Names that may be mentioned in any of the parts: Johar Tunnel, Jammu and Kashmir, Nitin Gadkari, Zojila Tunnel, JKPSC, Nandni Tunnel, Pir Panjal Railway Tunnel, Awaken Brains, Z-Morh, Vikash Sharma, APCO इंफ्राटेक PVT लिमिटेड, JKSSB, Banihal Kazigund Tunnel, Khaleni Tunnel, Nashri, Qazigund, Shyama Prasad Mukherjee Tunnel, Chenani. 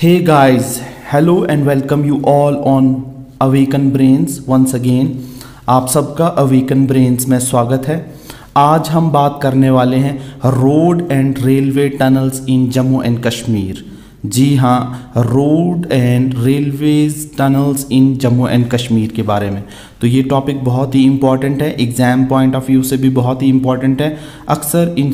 Hey guys, hello and welcome you all on Awaken Brains once again. आप सबका awaken brains में स्वागत है। आज हम बात करने वाले हैं road and railway tunnels in Jammu and Kashmir. जी हाँ, road and railways tunnels in Jammu and Kashmir के बारे में। तो ये टॉपिक बहुत ही इम्पॉर्टेंट है, एग्ज़ाम पॉइंट ऑफ व्यू से भी बहुत ही इम्पॉर्टेंट है। अक्सर इन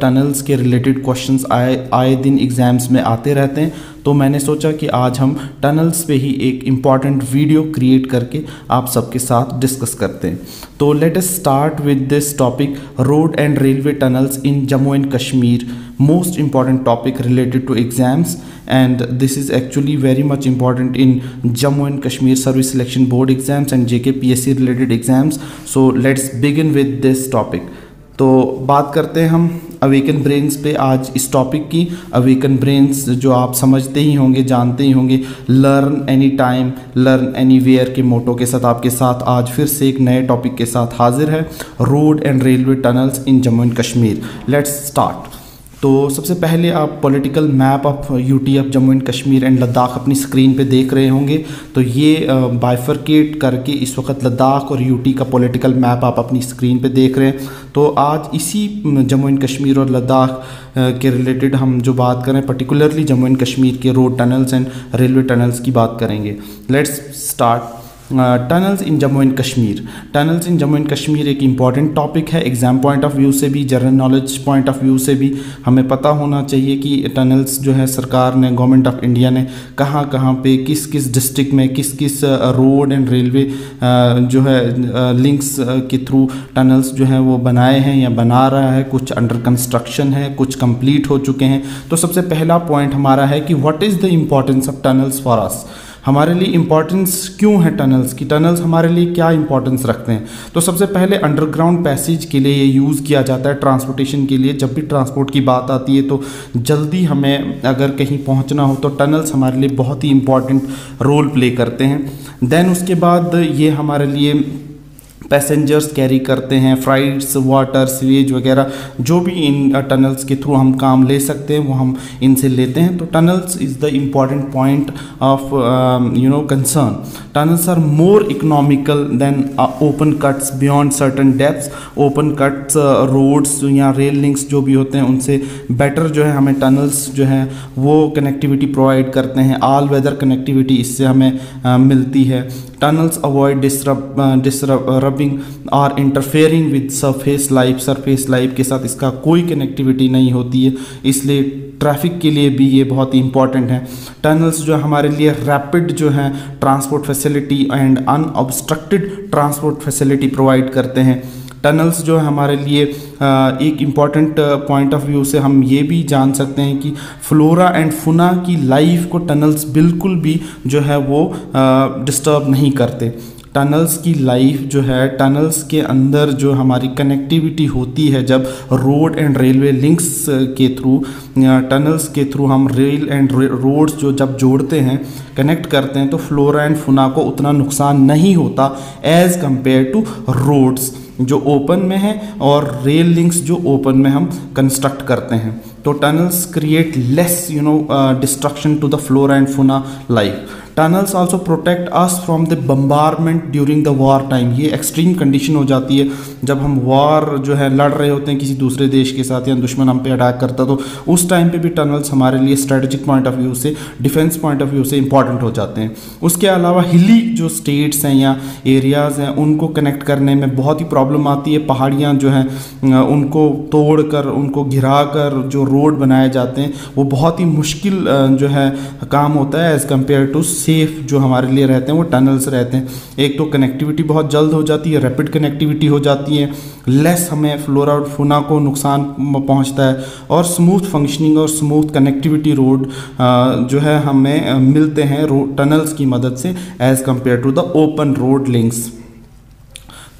टनल्स के रिलेटेड क्वेश्चंस आए दिन एग्ज़ाम्स में आते रहते हैं, तो मैंने सोचा कि आज हम टनल्स पे ही एक इम्पॉर्टेंट वीडियो क्रिएट करके आप सबके साथ डिस्कस करते हैं। तो let us start with this topic road and railway tunnels in Jammu and Kashmir, most important topic related to exams, and this is actually very much important in Jammu and Kashmir Service Selection Board exams and JKPSC related exams. So let's begin with this topic. तो बात करते हैं हम awaken brains पे आज इस topic की। Awaken brains जो आप समझते ही होंगे, जानते ही होंगे, learn any time learn anywhere के मोटो के साथ आपके साथ आज फिर से एक नए टॉपिक के साथ हाजिर है, road and railway tunnels in Jammu and Kashmir. Let's start. तो सबसे पहले आप political map of UT of Jammu and Kashmir and Ladakh अपनी स्क्रीन पे देख रहे होंगे। तो ये बाइफरकेट करके इस वक्त लद्दाख और यूटी का पॉलिटिकल मैप आप अपनी स्क्रीन पे देख रहे हैं। तो आज इसी जम्मू एंड कश्मीर और लद्दाख के रिलेटेड हम जो बात करें, पर्टिकुलरली जम्मू एंड कश्मीर के road tunnels and railway tunnels की बात करेंगे। Let's start. Tunnels in Jammu and Kashmir. Tunnels in Jammu and Kashmir एक इम्पॉर्टेंट टॉपिक है, एग्ज़ाम पॉइंट ऑफ व्यू से भी, general knowledge point of view से भी। हमें पता होना चाहिए कि टनल्स जो है सरकार ने, गवर्नमेंट ऑफ इंडिया ने कहाँ कहाँ पे, किस किस डिस्ट्रिक्ट में, किस किस रोड एंड रेलवे जो है लिंक्स के थ्रू टनल्स जो है वो बनाए हैं या बना रहा है। कुछ अंडर कंस्ट्रक्शन है, कुछ कम्प्लीट हो चुके हैं। तो सबसे पहला पॉइंट हमारा है कि what is the importance of tunnels for us. हमारे लिए इम्पॉर्टेंस क्यों है टनल्स की, टनल्स हमारे लिए क्या इंपॉर्टेंस रखते हैं। तो सबसे पहले अंडरग्राउंड पैसेज के लिए ये यूज़ किया जाता है, ट्रांसपोर्टेशन के लिए। जब भी ट्रांसपोर्ट की बात आती है तो जल्दी हमें अगर कहीं पहुंचना हो तो टनल्स हमारे लिए बहुत ही इम्पॉर्टेंट रोल प्ले करते हैं। देन उसके बाद ये हमारे लिए पैसेंजर्स कैरी करते हैं, फ्राइट्स, वाटर, सीवेज वगैरह जो भी इन टनल्स के थ्रू हम काम ले सकते हैं वो हम इनसे लेते हैं। तो tunnels is the important point of concern. Tunnels are more economical than open cuts beyond certain depths. Open cuts roads या रेल लिंक्स जो भी होते हैं उनसे बेटर जो है हमें टनल्स जो है वो कनेक्टिविटी प्रोवाइड करते हैं। ऑल वेदर कनेक्टिविटी इससे हमें मिलती है। टनल्स अवॉइड डिस्टर्बिंग और interfering with surface life. Surface life के साथ इसका कोई कनेक्टिविटी नहीं होती है, इसलिए ट्रैफिक के लिए भी ये बहुत ही इंपॉर्टेंट है। टनल्स जो हमारे लिए रैपिड जो है transport facility and unobstructed transport facility provide करते हैं। टनल्स जो है हमारे लिए एक इम्पॉर्टेंट पॉइंट ऑफ व्यू से हम ये भी जान सकते हैं कि फ्लोरा एंड फौना की लाइफ को टनल्स बिल्कुल भी जो है वो डिस्टर्ब नहीं करते। टनल्स की लाइफ जो है, टनल्स के अंदर जो हमारी कनेक्टिविटी होती है, जब रोड एंड रेलवे लिंक्स के थ्रू, टनल्स के थ्रू हम रेल एंड रोड्स जो जब जोड़ते हैं, कनेक्ट करते हैं, तो फ्लोरा एंड फौना को उतना नुकसान नहीं होता एज़ कंपेयर टू रोड्स जो ओपन में हैं और रेल लिंक्स जो ओपन में हम कंस्ट्रक्ट करते हैं। तो tunnels create less destruction to the flora and fauna life. Tunnels also protect us from the bombardment during the war time. ये एक्सट्रीम कंडीशन हो जाती है जब हम वॉर जो है लड़ रहे होते हैं किसी दूसरे देश के साथ या दुश्मन हम पे अटैक करता, तो उस टाइम पे भी टनल्स हमारे लिए स्ट्रेटेजिक पॉइंट ऑफ व्यू से, डिफेंस पॉइंट ऑफ व्यू से इंपॉर्टेंट हो जाते हैं। उसके अलावा हिली जो स्टेट्स हैं या एरियाज़ हैं उनको कनेक्ट करने में बहुत ही प्रॉब्लम आती है। पहाड़ियाँ जो हैं उनको तोड़ कर, उनको घिरा कर जो रोड बनाए जाते हैं वो बहुत ही मुश्किल जो है काम होता है एज़ कम्पेयर टू सेफ़ जो हमारे लिए रहते हैं वो टनल्स रहते हैं। एक तो कनेक्टिविटी बहुत जल्द हो जाती है, रैपिड कनेक्टिविटी हो जाती है, लेस हमें फ्लोरा और फौना को नुकसान पहुंचता है, और स्मूथ फंक्शनिंग और स्मूथ कनेक्टिविटी रोड जो है हमें मिलते हैं रोड टनल्स की मदद से as compare to the open road links.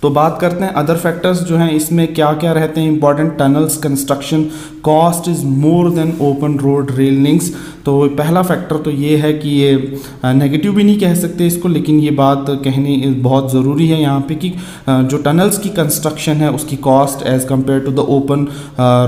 तो बात करते हैं अदर फैक्टर्स जो हैं इसमें क्या क्या रहते हैं important. Tunnels construction cost is more than open road rail links. तो पहला फैक्टर तो ये है कि ये नेगेटिव भी नहीं कह सकते इसको, लेकिन ये बात कहनी बहुत ज़रूरी है यहाँ पे कि जो टनल्स की कंस्ट्रक्शन है उसकी cost as compare to the open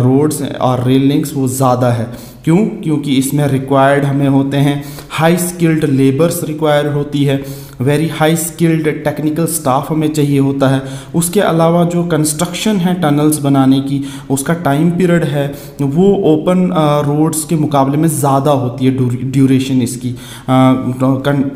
roads और रेल लिंक्स वो ज़्यादा है। क्यों? क्योंकि इसमें रिक्वायर्ड हमें होते हैं हाई स्किल्ड लेबर्स रिक्वायर्ड होती है, very high skilled technical staff हमें चाहिए होता है। उसके अलावा जो कंस्ट्रक्शन है टनल्स बनाने की उसका टाइम पीरियड है वो ओपन रोड्स के मुकाबले में ज़्यादा होती है, ड्यूरेशन इसकी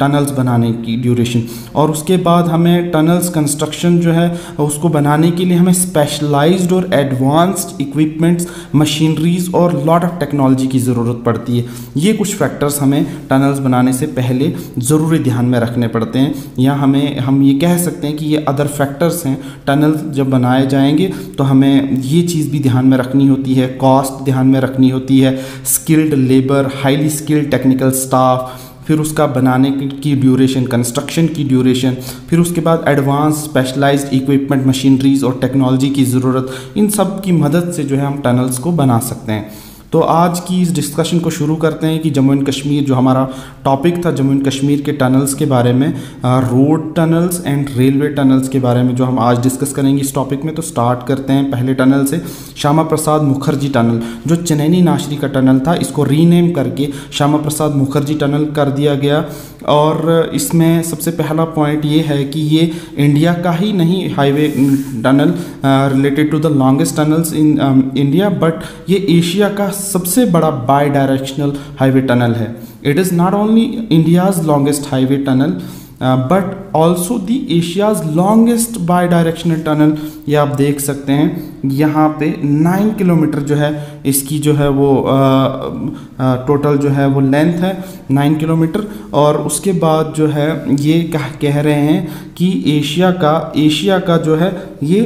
टनल्स बनाने की ड्यूरेशन। और उसके बाद हमें टनल्स कंस्ट्रक्शन जो है उसको बनाने के लिए हमें स्पेशलाइज्ड और एडवांस्ड इक्विपमेंट्स, मशीनरीज और लॉट ऑफ टेक्नोलॉजी की ज़रूरत पड़ती है। ये कुछ फैक्टर्स हमें टनल्स बनाने से पहले ज़रूरी ध्यान में रखने पड़ते हैं, या हमें हम ये कह सकते हैं कि ये अदर फैक्टर्स हैं। टनल जब बनाए जाएंगे तो हमें ये चीज़ भी ध्यान में रखनी होती है, कॉस्ट ध्यान में रखनी होती है, skilled labour, highly skilled technical staff, फिर उसका बनाने की ड्यूरेशन, कंस्ट्रक्शन की ड्यूरेशन, फिर उसके बाद एडवांस स्पेशलाइज्ड इक्विपमेंट, मशीनरीज और टेक्नोलॉजी की ज़रूरत। इन सब की मदद से जो है हम टनल्स को बना सकते हैं। तो आज की इस डिस्कशन को शुरू करते हैं कि जम्मू एंड कश्मीर, जो हमारा टॉपिक था जम्मू एंड कश्मीर के टनल्स के बारे में, road tunnels and railway tunnels के बारे में जो हम आज डिस्कस करेंगे इस टॉपिक में। तो स्टार्ट करते हैं पहले टनल से, श्यामा प्रसाद मुखर्जी टनल, जो चनैनी नाशरी का टनल था। इसको रीनेम करके श्यामा प्रसाद मुखर्जी टनल कर दिया गया। और इसमें सबसे पहला पॉइंट ये है कि ये इंडिया का ही नहीं, highway tunnel related to the longest tunnels in India, but ये एशिया का सबसे बड़ा बाई डायरेक्शनल हाईवे टनल है। It is not only India's longest highway tunnel but also the Asia's longest bidirectional tunnel. ये आप देख सकते हैं यहाँ पे 9 किलोमीटर जो है इसकी जो है वो टोटल जो है वो लेंथ है 9 किलोमीटर। और उसके बाद जो है ये कह रहे हैं कि एशिया का जो है ये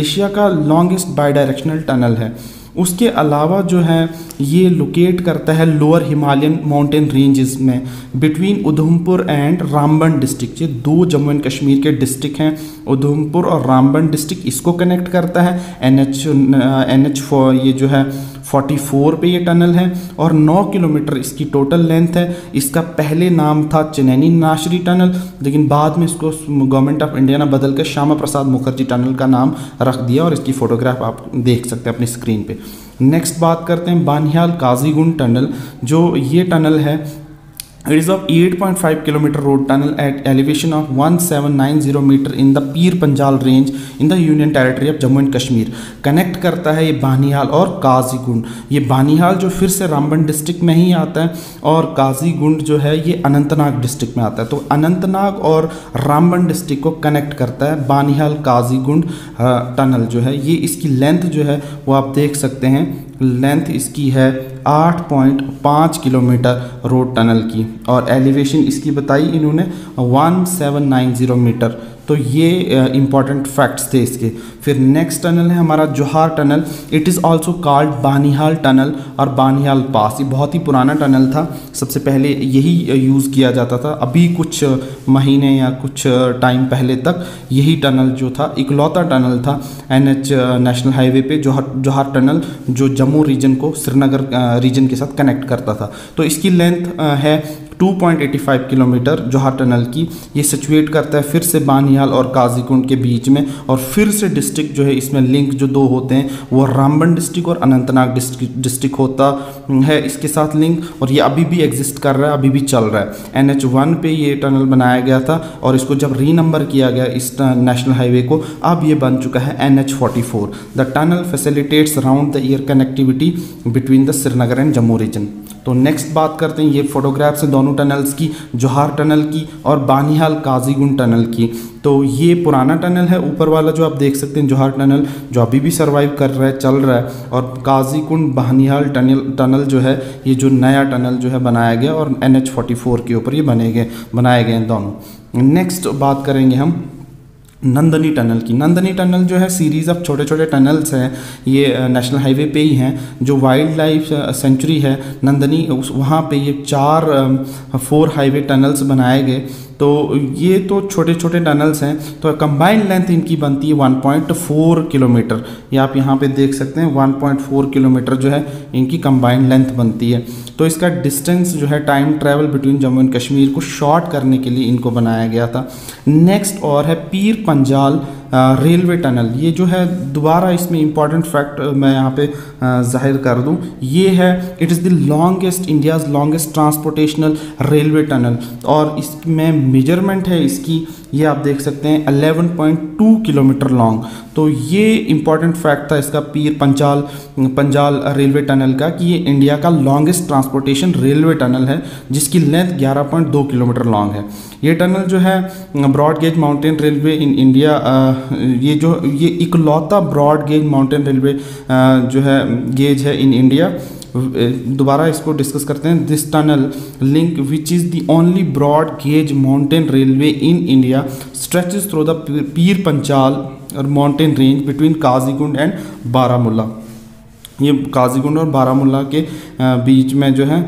एशिया का लॉन्गेस्ट बाई डायरेक्शनल टनल है। उसके अलावा जो है ये लोकेट करता है लोअर हिमालयन माउंटेन रेंजेस में, between Udhampur and Ramban district. ये दो जम्मू एंड कश्मीर के डिस्ट्रिक्ट हैं, उधमपुर और रामबन डिस्ट्रिक्ट। इसको कनेक्ट करता है एन एच ये जो है 44 पे ये टनल है। और 9 किलोमीटर इसकी टोटल लेंथ है। इसका पहले नाम था चनैनी नाशरी टनल, लेकिन बाद में इसको गवर्नमेंट ऑफ इंडिया ने बदल कर श्यामा प्रसाद मुखर्जी टनल का नाम रख दिया, और इसकी फ़ोटोग्राफ आप देख सकते हैं अपनी स्क्रीन पे। नेक्स्ट बात करते हैं बानिहाल काजीगुंड टनल, जो ये टनल है। It is of 8.5 kilometer road tunnel at elevation of 1790 meter in the Pir Panjal range in the Union Territory of Jammu and Kashmir। Connect करता है ये बानिहाल और काजीगुंड। ये बानिहाल जो फिर से रामबन डिस्ट्रिक्ट में ही आता है, और काजीगुंड जो है ये अनंतनाग डिस्ट्रिक्ट में आता है। तो अनंतनाग और रामबन डिस्ट्रिक्ट को कनेक्ट करता है बानिहाल काजीगुंड टनल जो है। ये इसकी लेंथ जो है वो आप देख सकते हैं, लेंथ इसकी है 8.5 किलोमीटर रोड टनल की, और एलिवेशन इसकी बताई इन्होंने 1790 मीटर। तो ये इंपॉर्टेंट फैक्ट्स थे इसके। फिर नेक्स्ट टनल है हमारा Jawahar tunnel. It is also called Banihal tunnel और बानिहाल पास। ये बहुत ही पुराना टनल था, सबसे पहले यही यूज़ किया जाता था। अभी कुछ महीने या कुछ टाइम पहले तक यही टनल जो था इकलौता टनल था एनएच नेशनल हाईवे पे, जोहार टनल, जो जम्मू रीजन को श्रीनगर रीजन के साथ कनेक्ट करता था। तो इसकी लेंथ है 2.85 किलोमीटर जोहार टनल की। ये सिचुएट करता है फिर से बानिहाल और काजीगुंड के बीच में, और फिर से डिस्ट्रिक्ट जो है इसमें लिंक जो दो होते हैं वो रामबन डिस्ट्रिक्ट और अनंतनाग डिस्ट्रिक्ट होता है इसके साथ लिंक। और ये अभी भी एग्जिस्ट कर रहा है, अभी भी चल रहा है। NH1 पे ये टनल बनाया गया था, और इसको जब रीनंबर किया गया इस नेशनल हाईवे को, अब ये बन चुका है NH44। The tunnel facilitates round the year connectivity between the Srinagar and Jammu region. तो नेक्स्ट बात करते हैं, ये फोटोग्राफ्स हैं दोनों टनल्स की, जोहार टनल की और बानिहाल काजीगुंड टनल की। तो ये पुराना टनल है, ऊपर वाला जो आप देख सकते हैं जोहार टनल, जो अभी भी सर्वाइव कर रहा है, चल रहा है। और काजीगुंड बानिहाल टनल जो है ये जो नया टनल जो है बनाया गया, और NH44 के ऊपर ये बनाए गए हैं दोनों। नेक्स्ट बात करेंगे हम नंदनी टनल की। नंदनी टनल जो है सीरीज़ ऑफ छोटे छोटे टनल्स हैं, ये नेशनल हाईवे पे ही हैं। जो वाइल्ड लाइफ सेंचुरी है नंदनी, वहाँ पे ये 4 हाईवे टनल्स बनाए गए, तो ये तो छोटे छोटे टनल्स हैं। तो कंबाइंड लेंथ इनकी बनती है 1.4 किलोमीटर, ये आप यहाँ पे देख सकते हैं 1.4 किलोमीटर जो है इनकी कंबाइंड लेंथ बनती है। तो इसका डिस्टेंस जो है time travel between Jammu and Kashmir को शॉर्ट करने के लिए इनको बनाया गया था। नेक्स्ट और है पीर पंजाल रेलवे टनल, ये जो है दोबारा इसमें इंपॉर्टेंट फैक्ट मैं यहाँ पे जाहिर कर दूँ, ये है it is the longest India's longest transportational railway tunnel और इसमें मेजरमेंट है इसकी, ये आप देख सकते हैं 11.2 किलोमीटर लॉन्ग। तो ये इंपॉर्टेंट फैक्ट था इसका पीर पंजाल रेलवे टनल का कि ये इंडिया का लॉन्गेस्ट ट्रांसपोर्टेशन रेलवे टनल है जिसकी लेंथ 11.2 किलोमीटर लॉन्ग है। ये टनल जो है broad gauge mountain railway in India, ये इकलौता ब्रॉड गेज माउंटेन रेलवे जो है गेज है इन इंडिया। दोबारा इसको डिस्कस करते हैं। This tunnel link which is the only broad gauge mountain railway in India stretches through the Pir Panjal और mountain range between Qazigund and Baramulla. ये काजीगुंड और बारामूला के बीच में जो है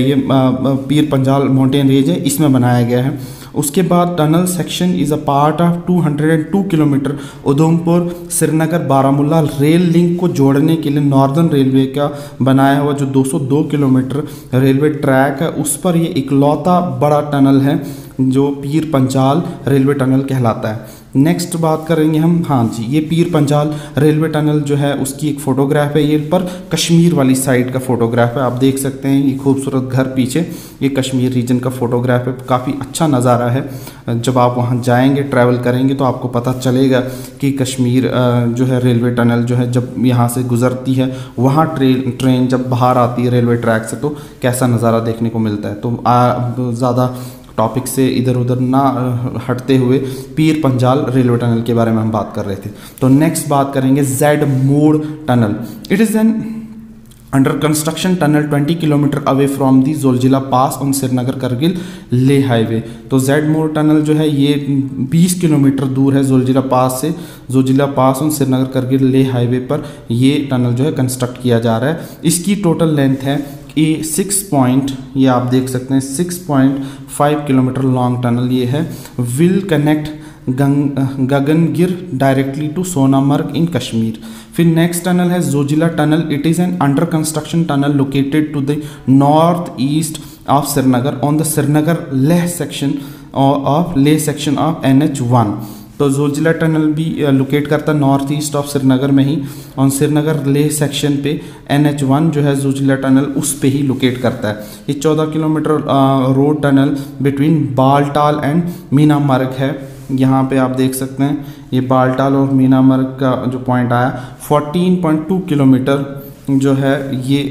ये पीर पंजाल माउंटेन रेंज है, इसमें बनाया गया है। उसके बाद tunnel section is a part of 202 kilometre Udhampur Srinagar Baramulla rail link को जोड़ने के लिए नॉर्दर्न रेलवे का बनाया हुआ जो 202 किलोमीटर रेलवे ट्रैक है उस पर ये इकलौता बड़ा टनल है जो पीर पंजाल रेलवे टनल कहलाता है। नेक्स्ट बात करेंगे हम, हाँ जी, ये पीर पंजाल रेलवे टनल जो है उसकी एक फ़ोटोग्राफ है, ये पर कश्मीर वाली साइड का फ़ोटोग्राफ है, आप देख सकते हैं ये खूबसूरत घर पीछे, ये कश्मीर रीजन का फ़ोटोग्राफ है। काफ़ी अच्छा नज़ारा है, जब आप वहाँ जाएंगे ट्रैवल करेंगे तो आपको पता चलेगा कि कश्मीर जो है रेलवे टनल जो है जब यहाँ से गुजरती है वहाँ ट्रेन जब बाहर आती है रेलवे ट्रैक से तो कैसा नज़ारा देखने को मिलता है। तो ज़्यादा टॉपिक से इधर उधर ना हटते हुए पीर पंजाल रेलवे टनल के बारे में हम बात कर रहे थे। तो नेक्स्ट बात करेंगे Z-Morh tunnel. It is an under construction tunnel 20 kilometre away from the Zojila pass on Srinagar Kargil Leh highway. तो Z-Morh टनल जो है ये 20 किलोमीटर दूर है जोलजिला पास से, Zojila pass on Srinagar Kargil Leh highway पर ये टनल जो है कंस्ट्रक्ट किया जा रहा है। इसकी टोटल लेंथ है ये 6 पॉइंट, ये आप देख सकते हैं 6.5 किलोमीटर लॉन्ग टनल ये है। Will connect Gagangir directly to Sonamarg in Kashmir. फिर नेक्स्ट टनल है Zojila tunnel. It is an under construction tunnel located to the north east of Srinagar on the Srinagar Leh section of NH-1। तो जोजिला टनल भी लोकेट करता नॉर्थ ईस्ट ऑफ श्रीनगर में ही, और श्रीनगर लेह सेक्शन पे NH-1 जो है जोजिला टनल उस पे ही लोकेट करता है। ये 14 kilometre road tunnel between Baltal and Minamarg है, यहाँ पे आप देख सकते हैं ये बालटाल और मीनामर्ग का जो पॉइंट आया। 14.2 किलोमीटर जो है ये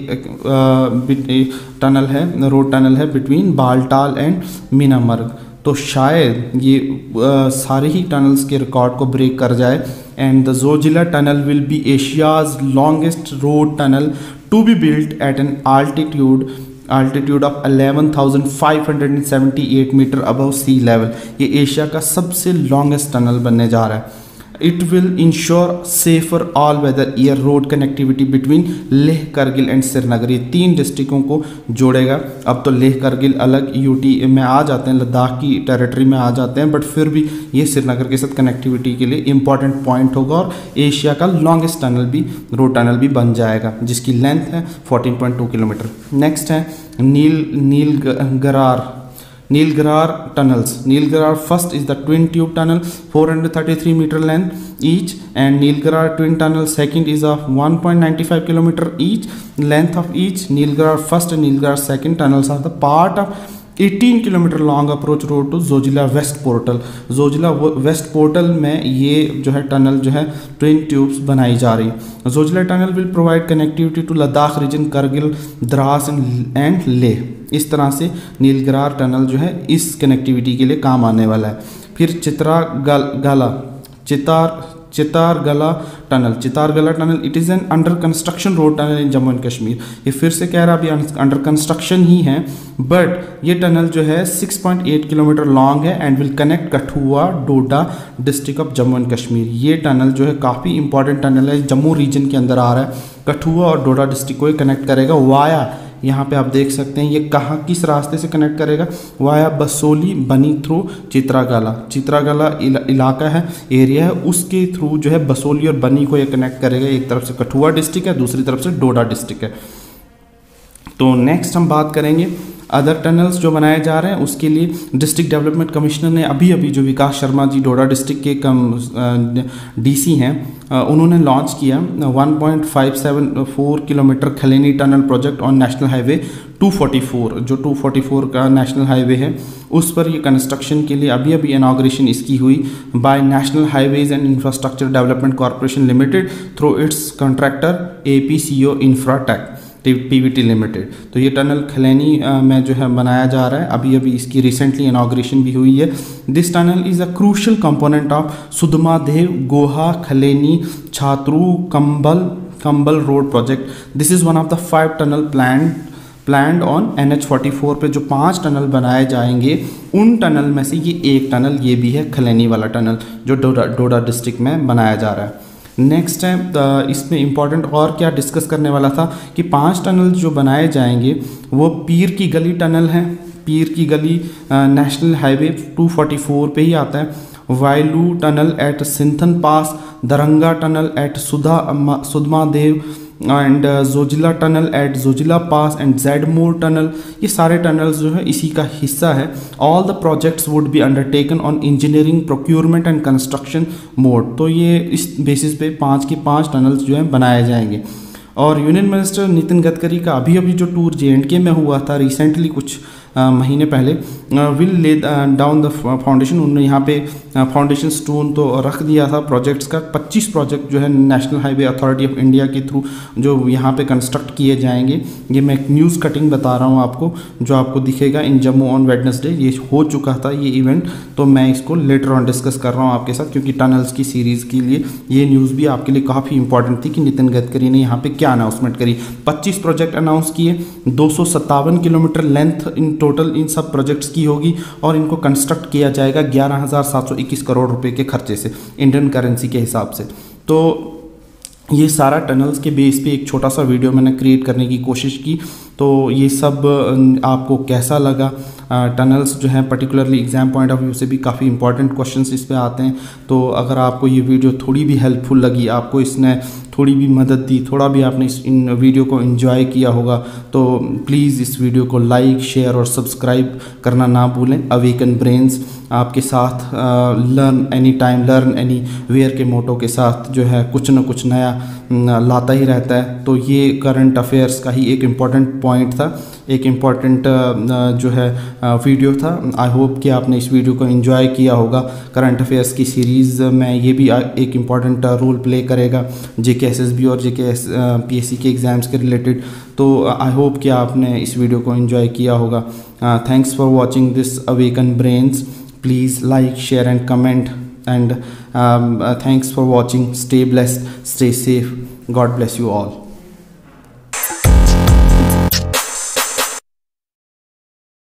टनल है, रोड टनल है बिटवीन बालटाल एंड मीनामर्ग। तो शायद ये सारे ही टनल्स के रिकॉर्ड को ब्रेक कर जाए। And the Zojila tunnel will be Asia's longest road tunnel to be built at an altitude of 11,578 metre above sea level. ये एशिया का सबसे लॉन्गेस्ट टनल बनने जा रहा है। It will ensure safer all-weather air road connectivity between Leh Kargil and Srinagar. ये 3 डिस्ट्रिक्टों को जोड़ेगा। अब तो लेह करगिल अलग यूटी में आ जाते हैं, लद्दाख की टेरिटरी में आ जाते हैं, बट फिर भी ये श्रीनगर के साथ कनेक्टिविटी के लिए इंपॉर्टेंट पॉइंट होगा और एशिया का लॉन्गेस्ट टनल भी, रोड टनल भी बन जाएगा जिसकी लेंथ है 14.2 किलोमीटर। नेक्स्ट है Nilgrar tunnels. Nilgrar first is the twin tube tunnel 433 metre length each and Nilgrar twin tunnel second is of 1.95 kilometre each length of each. Nilgrar first and Nilgrar second tunnels are the part of 18 kilometre long approach road to Zojila west portal. Zojila west portal में ये जो है tunnel जो है twin tubes बनाई जा रही है। Zojila tunnel will provide connectivity to Ladakh region Kargil Drass and Leh. इस तरह से नीलगिरार टनल जो है इस कनेक्टिविटी के लिए काम आने वाला है। फिर Chattergala tunnel. Chattergala tunnel it is an under construction road tunnel in Jammu and Kashmir. ये फिर से कह रहा है अभी अंडर कंस्ट्रक्शन ही है, बट ये टनल जो है 6.8 किलोमीटर लॉन्ग है and will connect Kathua Doda district of Jammu and Kashmir. ये टनल जो है काफ़ी इंपॉर्टेंट टनल है, जम्मू रीजन के अंदर आ रहा है, कठुआ और डोडा डिस्ट्रिक्ट को ये कनेक्ट करेगा वाया यहाँ पे आप देख सकते हैं ये कहाँ किस रास्ते से कनेक्ट करेगा, वाया बसोली बनी थ्रू चित्रागाला, चित्रागाला इलाका है, एरिया है, उसके थ्रू जो है बसोली और बनी को ये कनेक्ट करेगा। एक तरफ से कठुआ डिस्ट्रिक्ट है, दूसरी तरफ से डोडा डिस्ट्रिक्ट है। तो नेक्स्ट हम बात करेंगे अदर टनल्स जो बनाए जा रहे हैं, उसके लिए डिस्ट्रिक्ट डेवलपमेंट कमिश्नर ने अभी जो विकास शर्मा जी डोडा डिस्ट्रिक्ट के डीसी हैं, उन्होंने लॉन्च किया 1.574 kilometre Khaleni tunnel project on national highway 244, जो 244 का नेशनल हाईवे है उस पर ये कंस्ट्रक्शन के लिए अभी इनाग्रेशन इसकी हुई by national highways and infrastructure development corporation limited through its contractor APCO इंफ्राटेक PVT लिमिटेड। तो ये टनल खलैनी में जो है बनाया जा रहा है, अभी इसकी रिसेंटली इनाग्रेशन भी हुई है। This tunnel is a crucial component of Sudhmahadev Goha Khalaini Chatroo Kambal road project. This is one of the 5 tunnel planned on NH44 पे जो 5 टनल बनाए जाएंगे, उन टनल में से ये एक टनल ये भी है खलैनी वाला टनल जो डोडा डिस्ट्रिक्ट में बनाया जा रहा है। नेक्स्ट है इसमें इम्पॉर्टेंट और क्या डिस्कस करने वाला था कि 5 टनल जो बनाए जाएंगे वो पीर की गली टनल है, पीर की गली नेशनल हाईवे 244 पे ही आता है, Vailoo tunnel at Synthan pass, Daranga tunnel at Sudhmahadev and Zojila tunnel at Zojila pass and Z-Morh tunnel. ये सारे टनल्स जो है इसी का हिस्सा है। All the projects would be undertaken on engineering procurement and construction mode. तो ये इस बेसिस पे 5 के 5 टनल्स जो हैं बनाए जाएंगे। और यूनियन मिनिस्टर नितिन गडकरी का अभी जो टूर JNK में हुआ था रिसेंटली कुछ महीने पहले, will lay down the foundation, उन्होंने यहाँ पे फाउंडेशन स्टोन तो रख दिया था प्रोजेक्ट्स का। 25 प्रोजेक्ट जो है national highway authority of India के थ्रू जो यहाँ पे कंस्ट्रक्ट किए जाएंगे। ये मैं एक न्यूज़ कटिंग बता रहा हूँ आपको, जो आपको दिखेगा इन जम्मू ऑन वेडनेसडे। ये हो चुका था ये इवेंट, तो मैं इसको लेटर ऑन डिस्कस कर रहा हूँ आपके साथ, क्योंकि टनल्स की सीरीज़ के लिए ये न्यूज़ भी आपके लिए काफ़ी इंपॉर्टेंट थी कि नितिन गडकरी ने यहाँ पर क्या अनाउंसमेंट करी। 25 प्रोजेक्ट अनाउंस किए, 257 किलोमीटर लेंथ इन टोटल इन सब प्रोजेक्ट्स की होगी और इनको कंस्ट्रक्ट किया जाएगा 11,721 करोड़ रुपए के खर्चे से, इंडियन करेंसी के हिसाब से। तो ये सारा टनल्स के बेस पे एक छोटा सा वीडियो मैंने क्रिएट करने की कोशिश की। तो ये सब आपको कैसा लगा? टनल्स जो हैं particularly exam point of view से भी काफ़ी इंपॉर्टेंट क्वेश्चंस इस पे आते हैं। तो अगर आपको ये वीडियो थोड़ी भी हेल्पफुल लगी, आपको इसने थोड़ी भी मदद दी, थोड़ा भी आपने इन वीडियो को एंजॉय किया होगा, तो प्लीज़ इस वीडियो को लाइक, शेयर और सब्सक्राइब करना ना भूलें। अवेकन ब्रेन्स आपके साथ learn any time learn anywhere के मोटो के साथ जो है कुछ ना कुछ नया लाता ही रहता है। तो ये करंट अफेयर्स का ही एक इम्पॉर्टेंट पॉइंट था, एक इम्पॉर्टेंट जो है वीडियो था। आई होप कि आपने इस वीडियो को एंजॉय किया होगा। करंट अफेयर्स की सीरीज़ में ये भी एक इम्पॉर्टेंट रोल प्ले करेगा JKSSB और JKPSC के एग्ज़ाम्स के रिलेटेड। तो आई होप कि आपने इस वीडियो को एंजॉय किया होगा। Thanks for watching this awaken brains. Please like, share and comment and thanks for watching. Stay blessed, stay safe. God bless you all.